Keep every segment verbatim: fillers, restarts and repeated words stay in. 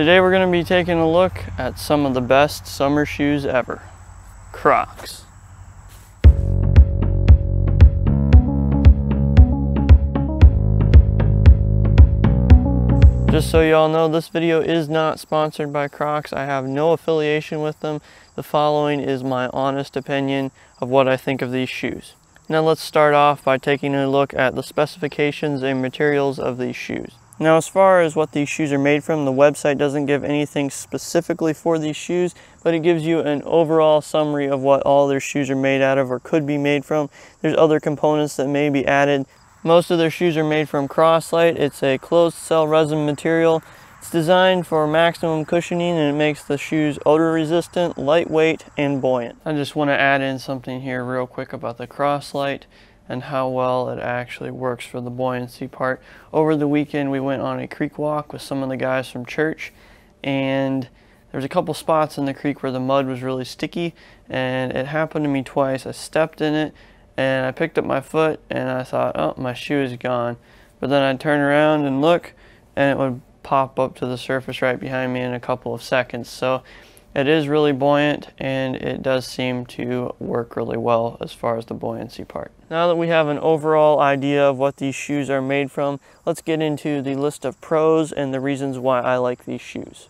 Today we're going to be taking a look at some of the best summer shoes ever, Crocs. Just so you all know, this video is not sponsored by Crocs. I have no affiliation with them. The following is my honest opinion of what I think of these shoes. Now let's start off by taking a look at the specifications and materials of these shoes. Now, as far as what these shoes are made from, the website doesn't give anything specifically for these shoes, but it gives you an overall summary of what all their shoes are made out of or could be made from. There's other components that may be added. Most of their shoes are made from Croslite. It's a closed cell resin material. It's designed for maximum cushioning, and it makes the shoes odor resistant, lightweight, and buoyant. I just want to add in something here real quick about the Croslite and how well it actually works for the buoyancy part. Over the weekend, we went on a creek walk with some of the guys from church, and there's a couple spots in the creek where the mud was really sticky, and it happened to me twice. I stepped in it, and I picked up my foot, and I thought, oh, my shoe is gone. But then I'd turn around and look, and it would pop up to the surface right behind me in a couple of seconds. So it is really buoyant, and it does seem to work really well as far as the buoyancy part. Now that we have an overall idea of what these shoes are made from, let's get into the list of pros and the reasons why I like these shoes.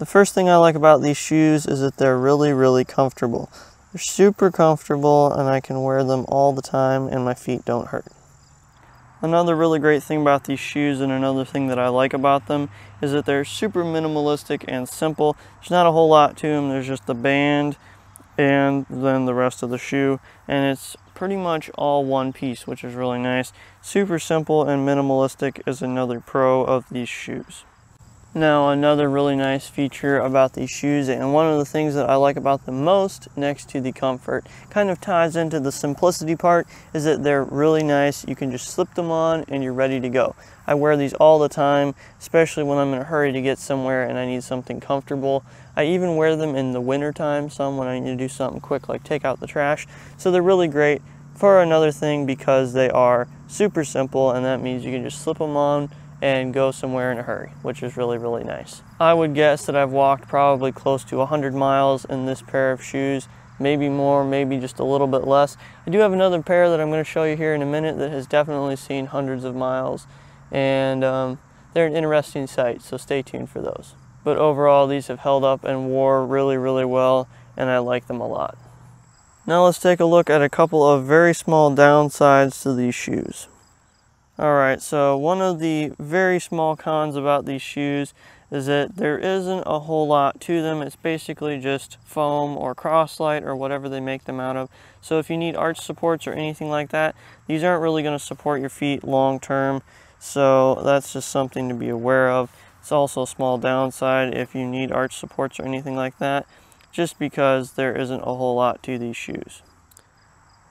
The first thing I like about these shoes is that they're really, really comfortable. They're super comfortable, and I can wear them all the time, and my feet don't hurt. Another really great thing about these shoes, and another thing that I like about them, is that they're super minimalistic and simple. There's not a whole lot to them. There's just the band and then the rest of the shoe, and it's pretty much all one piece, which is really nice. Super simple and minimalistic is another pro of these shoes. Now, another really nice feature about these shoes, and one of the things that I like about them most, next to the comfort, kind of ties into the simplicity part, is that they're really nice. You can just slip them on and you're ready to go. I wear these all the time, especially when I'm in a hurry to get somewhere and I need something comfortable. I even wear them in the winter time some when I need to do something quick, like take out the trash. So they're really great for another thing because they are super simple, and that means you can just slip them on and go somewhere in a hurry, which is really, really nice. I would guess that I've walked probably close to one hundred miles in this pair of shoes, maybe more, maybe just a little bit less. I do have another pair that I'm going to show you here in a minute that has definitely seen hundreds of miles, and um, they're an interesting sight, so stay tuned for those. But overall, these have held up and wore really, really well, and I like them a lot. Now let's take a look at a couple of very small downsides to these shoes. Alright, so one of the very small cons about these shoes is that there isn't a whole lot to them. It's basically just foam or Croslite or whatever they make them out of. So if you need arch supports or anything like that, these aren't really going to support your feet long term. So that's just something to be aware of. It's also a small downside if you need arch supports or anything like that, just because there isn't a whole lot to these shoes.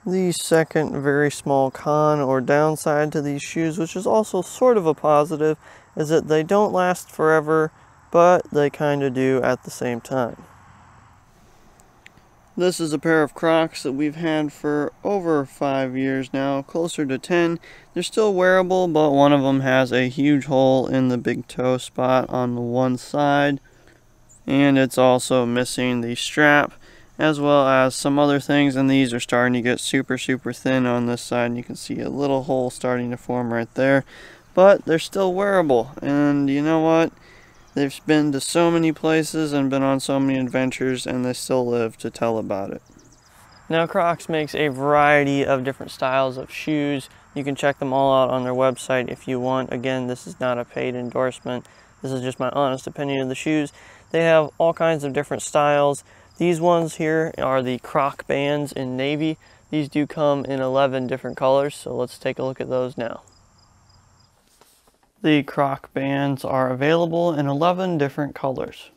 The second very small con or downside to these shoes, which is also sort of a positive, is that they don't last forever, but they kind of do at the same time. This is a pair of Crocs that we've had for over five years now, closer to ten. They're still wearable, but one of them has a huge hole in the big toe spot on the one side, and it's also missing the strap, as well as some other things, and these are starting to get super super thin on this side, and you can see a little hole starting to form right there. But they're still wearable, and you know what, they've been to so many places and been on so many adventures, and they still live to tell about it. Now, Crocs makes a variety of different styles of shoes. You can check them all out on their website if you want. Again, this is not a paid endorsement. This is just my honest opinion of the shoes. They have all kinds of different styles. These ones here are the Crocbands in navy. These do come in eleven different colors, so let's take a look at those now. The Crocbands are available in eleven different colors.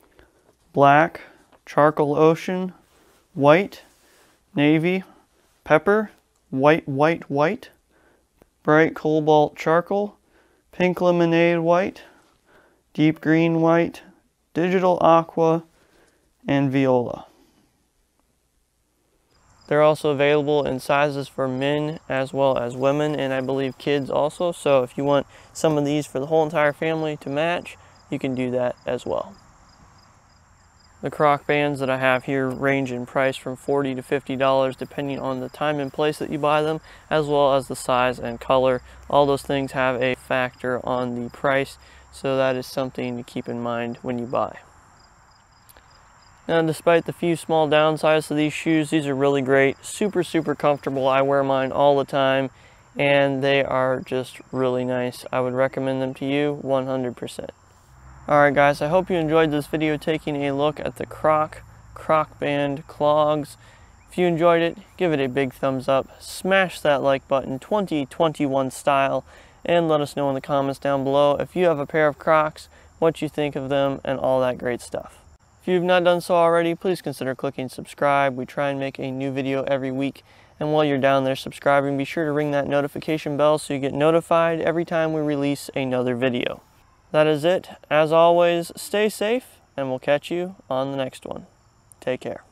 Black, charcoal ocean, white, navy, pepper, white, white, white, bright cobalt charcoal, pink lemonade white, deep green white, digital aqua, and viola. They're also available in sizes for men as well as women, and I believe kids also. So if you want some of these for the whole entire family to match, you can do that as well. The Croc bands that I have here range in price from forty to fifty dollars depending on the time and place that you buy them, as well as the size and color. All those things have a factor on the price, so that is something to keep in mind when you buy. Now, despite the few small downsides to these shoes, these are really great, super, super comfortable. I wear mine all the time, and they are just really nice. I would recommend them to you one hundred percent. Alright guys, I hope you enjoyed this video taking a look at the Croc, Crocband clogs. If you enjoyed it, give it a big thumbs up, smash that like button, twenty twenty-one style, and let us know in the comments down below if you have a pair of Crocs, what you think of them, and all that great stuff. If you've not done so already, please consider clicking subscribe. We try and make a new video every week, and while you're down there subscribing, be sure to ring that notification bell so you get notified every time we release another video. That is it. As always, stay safe, and we'll catch you on the next one. Take care.